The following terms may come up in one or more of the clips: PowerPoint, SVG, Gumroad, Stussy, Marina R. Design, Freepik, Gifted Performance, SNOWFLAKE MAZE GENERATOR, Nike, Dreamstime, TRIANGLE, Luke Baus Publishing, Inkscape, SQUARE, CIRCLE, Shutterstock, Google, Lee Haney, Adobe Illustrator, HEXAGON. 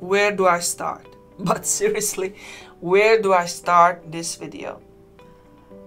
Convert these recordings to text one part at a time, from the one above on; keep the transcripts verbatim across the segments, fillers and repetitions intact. where do I start? But seriously, where do I start this video?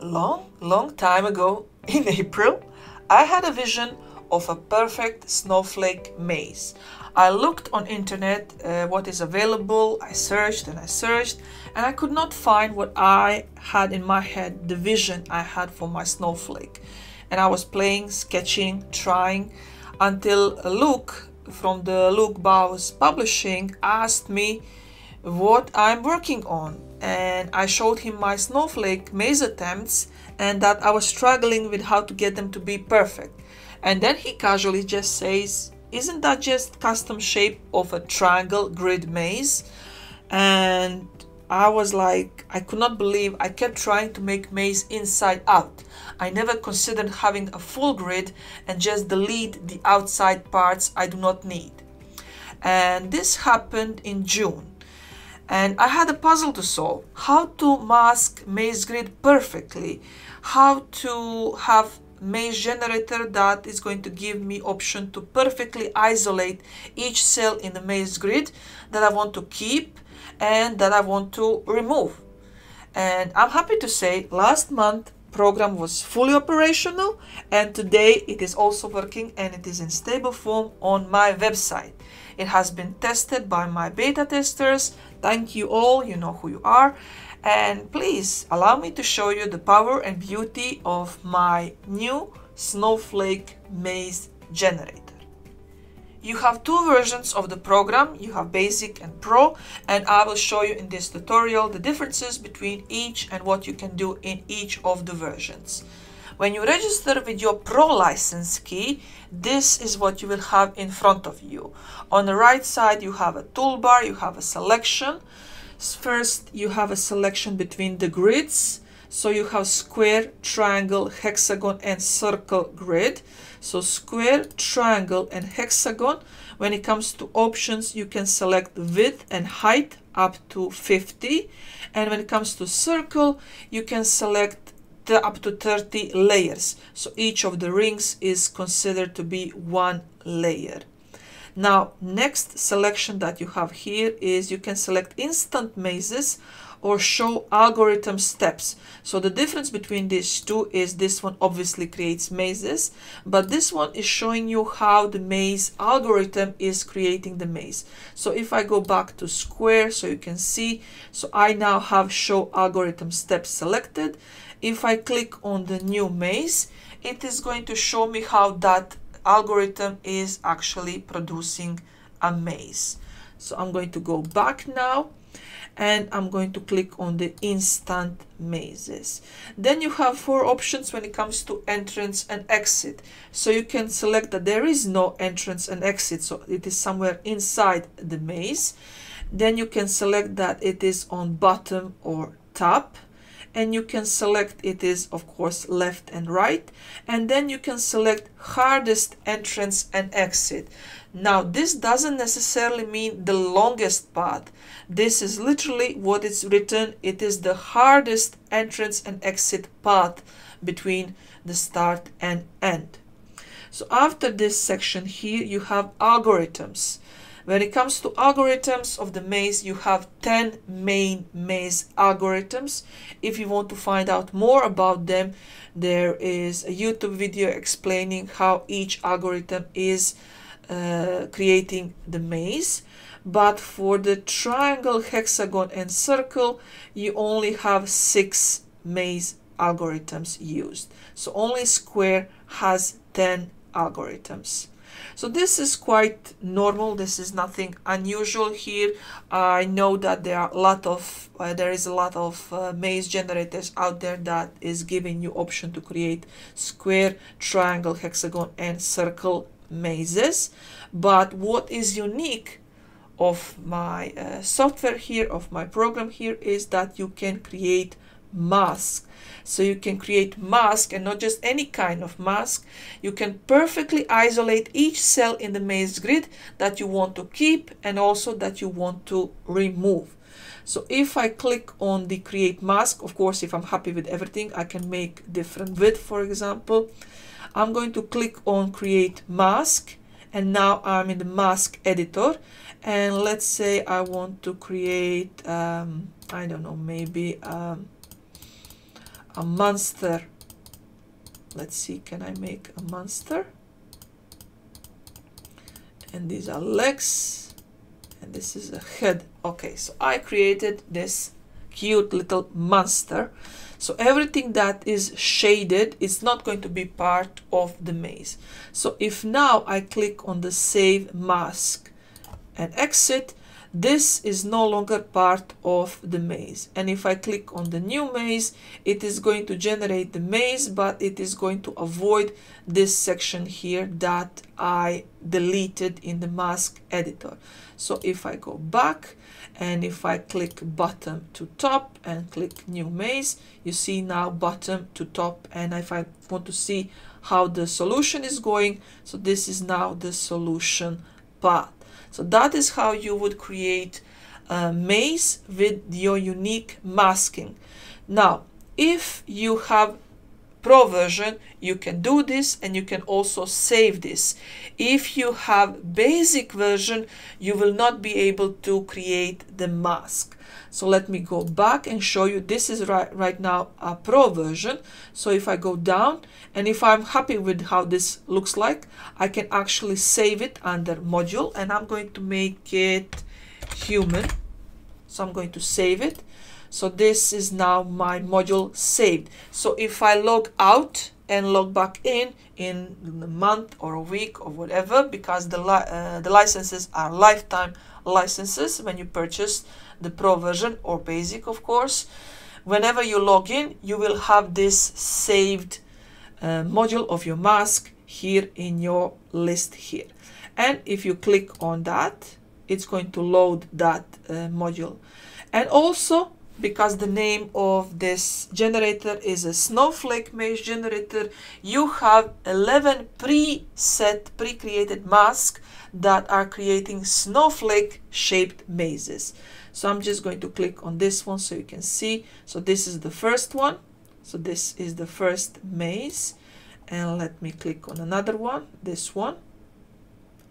Long, long time ago, in April, I had a vision of a perfect snowflake maze. I looked on internet uh, what is available, I searched and I searched, and I could not find what I had in my head, the vision I had for my snowflake. And I was playing, sketching, trying, until Luke from the Luke Baus Publishing asked me what I'm working on, and I showed him my snowflake maze attempts and that I was struggling with how to get them to be perfect. And then he casually just says, isn't that just custom shape of a triangle grid maze? And I was like, I could not believe I kept trying to make maze inside out. I never considered having a full grid and just delete the outside parts I do not need. And this happened in June. And I had a puzzle to solve, how to mask maze grid perfectly, how to have maze generator that is going to give me option to perfectly isolate each cell in the maze grid that I want to keep and that I want to remove. And I'm happy to say last month program was fully operational, and today it is also working and it is in stable form on my website. It has been tested by my beta testers. Thank you all, you know who you are. And please allow me to show you the power and beauty of my new snowflake maze generator. You have two versions of the program, you have basic and pro, and I will show you in this tutorial the differences between each and what you can do in each of the versions. When you register with your pro license key, this is what you will have in front of you. On the right side you have a toolbar, you have a selection. First, you have a selection between the grids. So you have square, triangle, hexagon, and circle grid. So square, triangle, and hexagon. When it comes to options, you can select width and height up to fifty. And when it comes to circle, you can select up to thirty layers. So each of the rings is considered to be one layer. Now, next selection that you have here is you can select instant mazes or show algorithm steps. So the difference between these two is this one obviously creates mazes, but this one is showing you how the maze algorithm is creating the maze. So if I go back to square, so you can see, so I now have show algorithm steps selected. If I click on the new maze, it is going to show me how that algorithm is actually producing a maze. So I'm going to go back now and I'm going to click on the instant mazes. Then you have four options when it comes to entrance and exit. So you can select that there is no entrance and exit, so it is somewhere inside the maze. Then you can select that it is on bottom or top. And you can select it is of course left and right, and then you can select hardest entrance and exit. Now this doesn't necessarily mean the longest path. This is literally what it's written. It is the hardest entrance and exit path between the start and end. So after this section here you have algorithms. When it comes to algorithms of the maze, you have ten main maze algorithms. If you want to find out more about them, there is a YouTube video explaining how each algorithm is uh, creating the maze. But for the triangle, hexagon, and circle, you only have six maze algorithms used. So only Square has ten algorithms. So this is quite normal, this is nothing unusual here. I know that there are a lot of uh, there is a lot of uh, maze generators out there that is giving you option to create square, triangle, hexagon, and circle mazes. But what is unique of my uh, software here, of my program here, is that you can create mask. So you can create mask, and not just any kind of mask. You can perfectly isolate each cell in the maze grid that you want to keep and also that you want to remove. So if I click on the create mask, of course if I'm happy with everything I can make different width, for example. I'm going to click on create mask, and now I'm in the mask editor, And let's say I want to create, um, I don't know, maybe um, a monster. Let's see, can I make a monster? And these are legs, and this is a head. Okay, so I created this cute little monster. So everything that is shaded is not going to be part of the maze. So if now I click on the Save Mask and exit, this is no longer part of the maze. And if I click on the new maze, it is going to generate the maze, but it is going to avoid this section here that I deleted in the mask editor. So if I go back and if I click bottom to top and click new maze, you see now bottom to top. And if I want to see how the solution is going, so this is now the solution path. So that is how you would create a maze with your unique masking. Now, if you have Pro version, you can do this, and you can also save this. If you have basic version, you will not be able to create the mask. So let me go back and show you. This is right, right now a Pro version. So if I go down, and if I'm happy with how this looks like, I can actually save it under module, and I'm going to make it human. So I'm going to save it. So this is now my module saved. So if I log out and log back in in a month or a week or whatever, because the, li uh, the licenses are lifetime licenses when you purchase the Pro version or basic, of course, whenever you log in, you will have this saved uh, module of your mask here in your list here. And if you click on that, it's going to load that uh, module. And also, because the name of this generator is a Snowflake Maze Generator, you have eleven preset, pre-created masks that are creating snowflake-shaped mazes. So I'm just going to click on this one so you can see. So this is the first one. So this is the first maze. And let me click on another one, this one.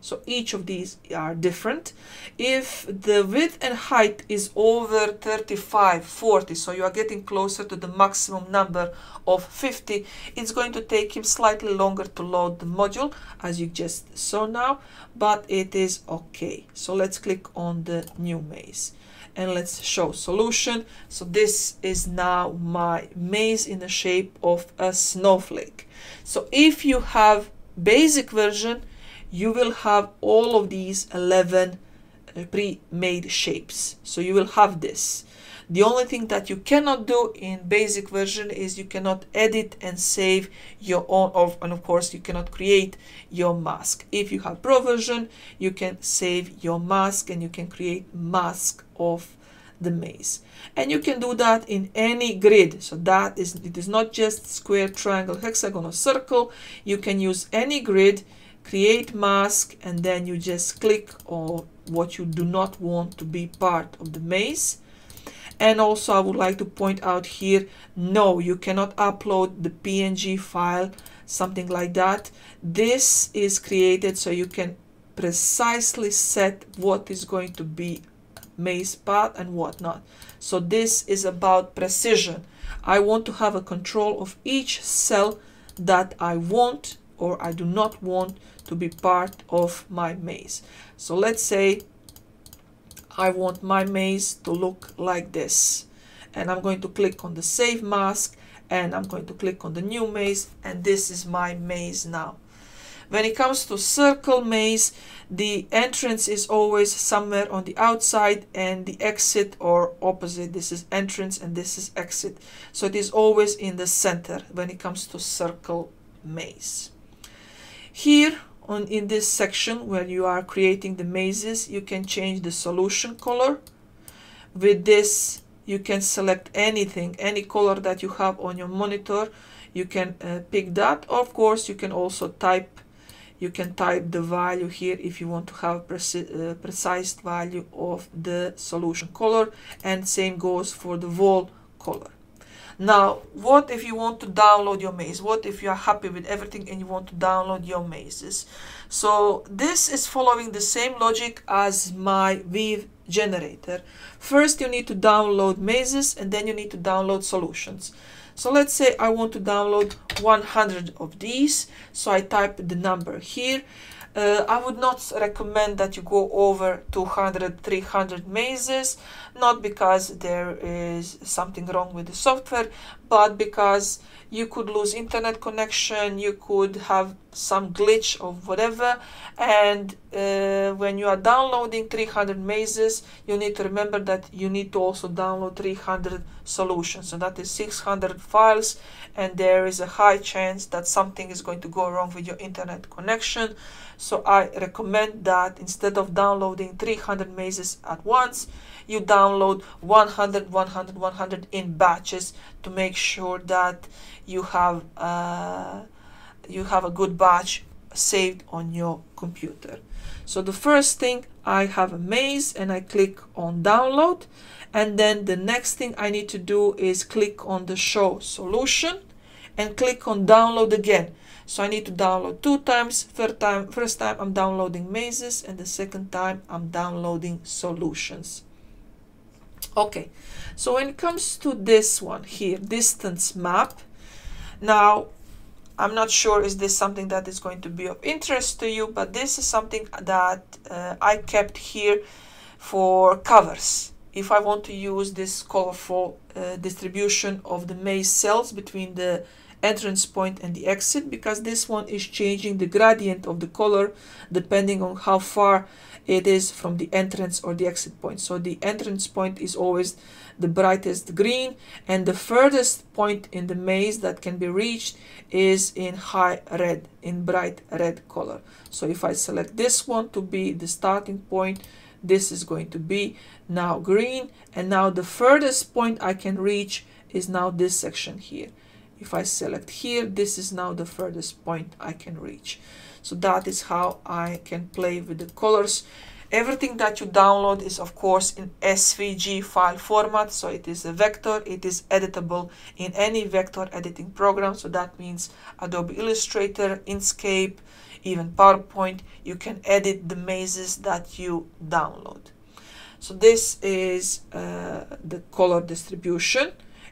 So each of these are different. If the width and height is over thirty-five, forty, so you are getting closer to the maximum number of fifty, it's going to take him slightly longer to load the module, as you just saw now, but it is okay. So let's click on the new maze and let's show solution. So this is now my maze in the shape of a snowflake. So if you have basic version, you will have all of these eleven uh, pre-made shapes. So you will have this. The only thing that you cannot do in basic version is you cannot edit and save your own, of, and of course you cannot create your mask. If you have Pro version, you can save your mask and you can create mask of the maze. And you can do that in any grid. So that is, it is not just square, triangle, hexagon or circle. You can use any grid, create mask, and then you just click on what you do not want to be part of the maze. And also I would like to point out here, no, you cannot upload the P N G file, something like that. This is created so you can precisely set what is going to be maze path and whatnot. So this is about precision. I want to have a control of each cell that I want or I do not want to be part of my maze. So let's say I want my maze to look like this. And I'm going to click on the Save Mask and I'm going to click on the New Maze, and this is my maze now. When it comes to circle maze, the entrance is always somewhere on the outside and the exit or opposite. This is entrance and this is exit. So it is always in the center when it comes to circle maze. Here on in this section where you are creating the mazes, you can change the solution color. With this you can select anything, any color that you have on your monitor, you can uh, pick that. Of course you can also type, you can type the value here if you want to have preci uh, precise value of the solution color, and same goes for the wall color. Now, what if you want to download your maze? What if you are happy with everything and you want to download your mazes? So this is following the same logic as my weave generator. First, you need to download mazes, and then you need to download solutions. So let's say I want to download one hundred of these. So I type the number here. Uh, I would not recommend that you go over two hundred, three hundred mazes, not because there is something wrong with the software, but because you could lose internet connection, you could have some glitch or whatever. And uh, when you are downloading three hundred mazes, you need to remember that you need to also download three hundred solutions. So that is six hundred files, and there is a high chance that something is going to go wrong with your internet connection. So I recommend that instead of downloading three hundred mazes at once, you download one hundred, one hundred, one hundred in batches to make sure that you have uh, you have a good batch saved on your computer. So the first thing, I have a maze and I click on download, and then the next thing I need to do is click on the show solution and click on download again. So I need to download two times. Third time, first time I'm downloading mazes, and the second time I'm downloading solutions. Okay, so when it comes to this one here, distance map, now I'm not sure is this something that is going to be of interest to you, but this is something that uh, I kept here for covers. If I want to use this colorful uh, distribution of the maze cells between the entrance point and the exit, because this one is changing the gradient of the color depending on how far it is from the entrance or the exit point. So the entrance point is always the brightest green, and the furthest point in the maze that can be reached is in high red, in bright red color. So if I select this one to be the starting point, this is going to be now green, and now the furthest point I can reach is now this section here. If I select here, this is now the furthest point I can reach. So that is how I can play with the colors. Everything that you download is of course in S V G file format, so it is a vector, it is editable in any vector editing program. So that means Adobe Illustrator, Inkscape, even PowerPoint, you can edit the mazes that you download. So this is uh, the color distribution.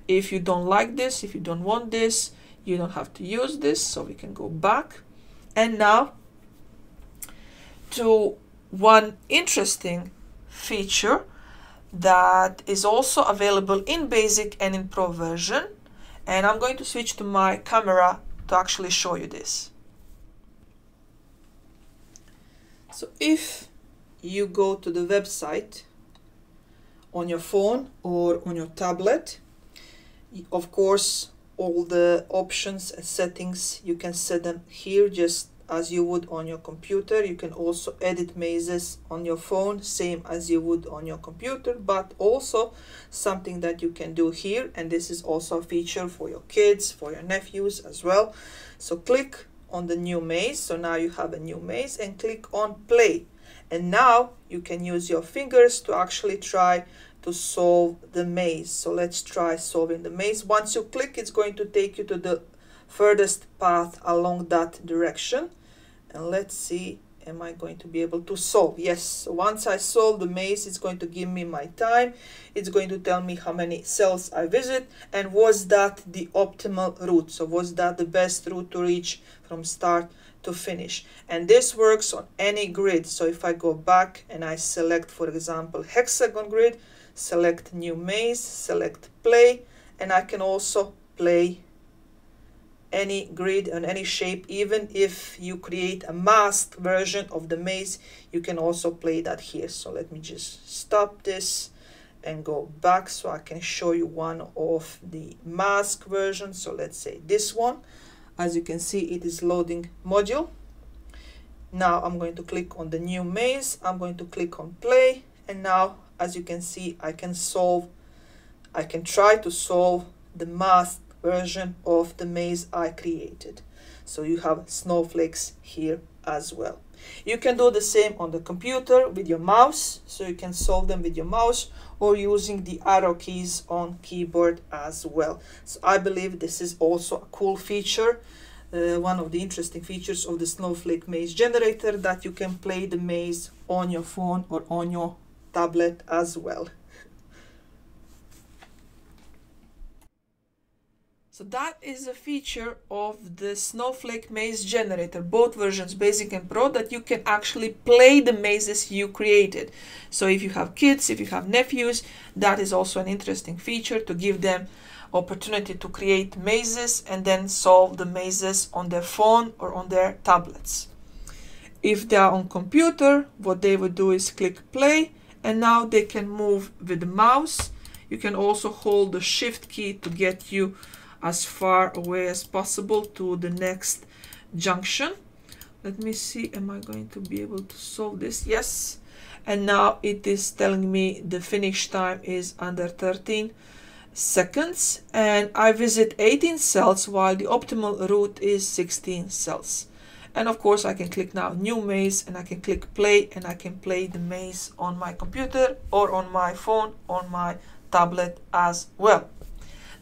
If you don't like this, if you don't want this, you don't have to use this. So we can go back. And now to one interesting feature that is also available in basic and in pro version. And I'm going to switch to my camera to actually show you this. So if you go to the website on your phone or on your tablet, of course, all the options and settings, you can set them here just as you would on your computer. You can also edit mazes on your phone, same as you would on your computer, but also something that you can do here. And this is also a feature for your kids, for your nephews as well. So click on the new maze. So now you have a new maze, and click on play. And now you can use your fingers to actually try to solve the maze. So let's try solving the maze. Once you click, it's going to take you to the furthest path along that direction. And let's see, am I going to be able to solve? Yes, so once I solve the maze, it's going to give me my time. It's going to tell me how many cells I visit, and was that the optimal route? So was that the best route to reach from start to finish? And this works on any grid. So if I go back and I select, for example, hexagon grid, select new maze, select play, and I can also play any grid and any shape. Even if you create a masked version of the maze, you can also play that here. So let me just stop this and go back so I can show you one of the mask versions. So let's say this one. As you can see, it is loading module. Now I'm going to click on the new maze. I'm going to click on play, and now as you can see, I can solve, I can try to solve the masked version of the maze I created. So you have snowflakes here as well. You can do the same on the computer with your mouse, so you can solve them with your mouse or using the arrow keys on keyboard as well. So I believe this is also a cool feature, uh, one of the interesting features of the Snowflake Maze Generator, that you can play the maze on your phone or on your tablet as well. So that is a feature of the Snowflake Maze Generator, both versions, Basic and Pro, that you can actually play the mazes you created. So if you have kids, if you have nephews, that is also an interesting feature to give them opportunity to create mazes and then solve the mazes on their phone or on their tablets. If they are on computer, what they would do is click play, and now they can move with the mouse. You can also hold the shift key to get you as far away as possible to the next junction. Let me see, am I going to be able to solve this? Yes. And now it is telling me the finish time is under thirteen seconds, and I visit eighteen cells while the optimal route is sixteen cells. And of course I can click now new maze, and I can click play, and I can play the maze on my computer or on my phone, on my tablet as well.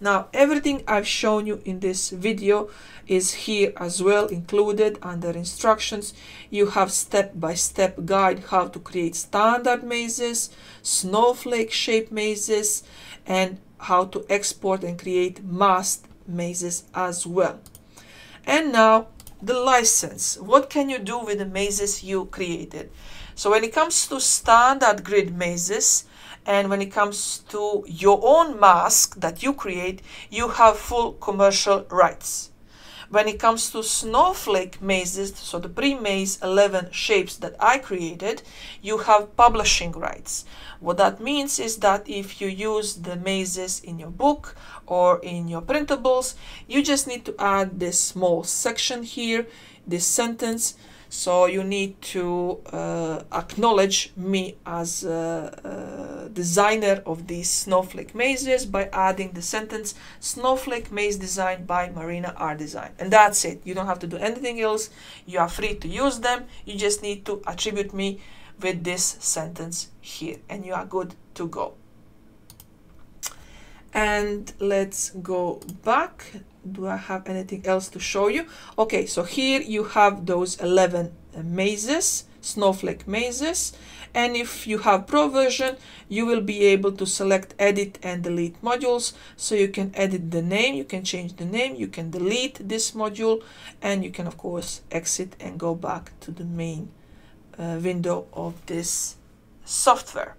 Now, everything I've shown you in this video is here as well included under instructions. You have step-by-step guide how to create standard mazes, snowflake shape mazes, and how to export and create masked mazes as well. And now the license. What can you do with the mazes you created? So when it comes to standard grid mazes, and when it comes to your own mask that you create, you have full commercial rights. When it comes to snowflake mazes, so the pre-maze eleven shapes that I created, you have publishing rights. What that means is that if you use the mazes in your book or in your printables, you just need to add this small section here, this sentence. So you need to uh, acknowledge me as a, a designer of these snowflake mazes by adding the sentence "Snowflake Maze Design by Marina R. Design." And that's it. You don't have to do anything else. You are free to use them. You just need to attribute me with this sentence here, and you are good to go. And let's go back. Do I have anything else to show you? Okay, so here you have those eleven mazes, snowflake mazes, and if you have pro version, you will be able to select edit and delete modules. So you can edit the name, you can change the name, you can delete this module, and you can of course exit and go back to the main uh, window of this software.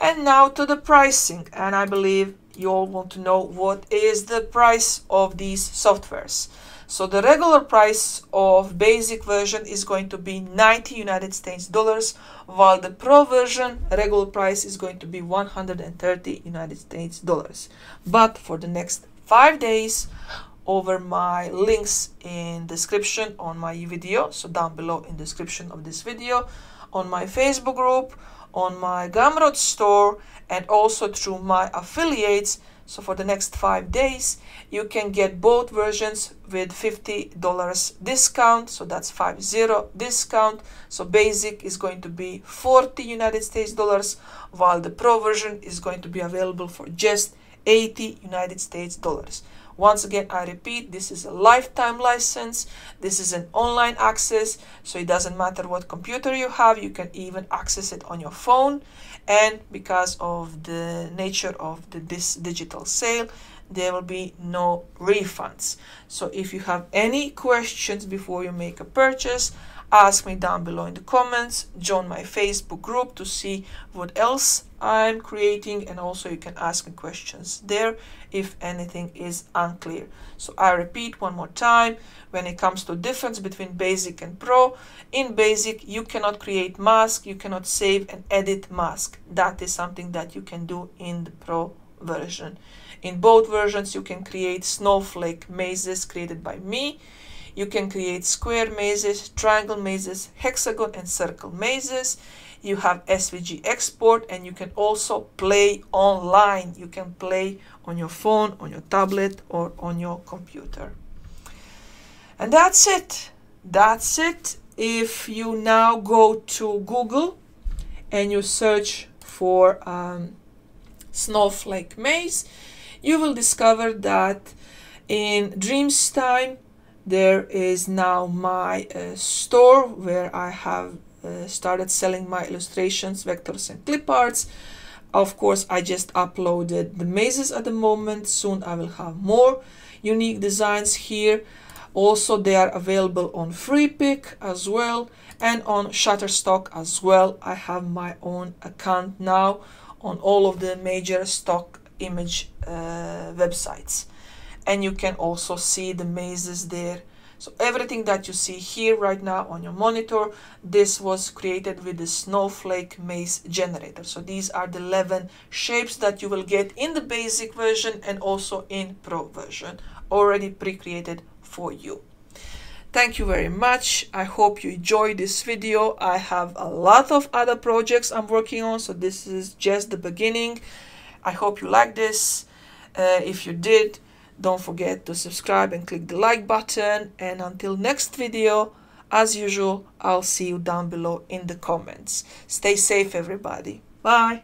And now to the pricing, and I believe you all want to know what is the price of these softwares. So the regular price of basic version is going to be ninety United States dollars, while the pro version regular price is going to be one hundred thirty United States dollars. But for the next five days, over my links in description on my video, so down below in description of this video, on my Facebook group, on my Gumroad store, and also through my affiliates. So for the next five days, you can get both versions with fifty dollars discount. So that's five zero discount. So basic is going to be forty United States dollars, while the pro version is going to be available for just eighty United States dollars. Once again, I repeat, this is a lifetime license. This is an online access, so it doesn't matter what computer you have. You can even access it on your phone. And because of the nature of the, this digital sale, there will be no refunds. So if you have any questions before you make a purchase, ask me down below in the comments. Join my Facebook group to see what else I'm creating, and also you can ask me questions there if anything is unclear. So I repeat one more time, when it comes to difference between basic and pro, in basic you cannot create mask, you cannot save and edit mask. That is something that you can do in the pro version. In both versions you can create snowflake mazes created by me. You can create square mazes, triangle mazes, hexagon and circle mazes. You have S V G export, and you can also play online. You can play on your phone, on your tablet, or on your computer. And that's it. That's it. If you now go to Google and you search for um, Snowflake Maze, you will discover that in Dreamstime there is now my uh, store where I have uh, started selling my illustrations, vectors and clip arts. Of course, I just uploaded the mazes at the moment. Soon I will have more unique designs here. Also, they are available on Freepik as well and on Shutterstock as well. I have my own account now on all of the major stock image uh, websites. And you can also see the mazes there. So everything that you see here right now on your monitor, this was created with the Snowflake Maze Generator. So these are the eleven shapes that you will get in the basic version and also in pro version, already pre-created for you. Thank you very much. I hope you enjoyed this video. I have a lot of other projects I'm working on, so this is just the beginning. I hope you like this. Uh, if you did, don't forget to subscribe and click the like button. And until next video, as usual, I'll see you down below in the comments. Stay safe, everybody. Bye.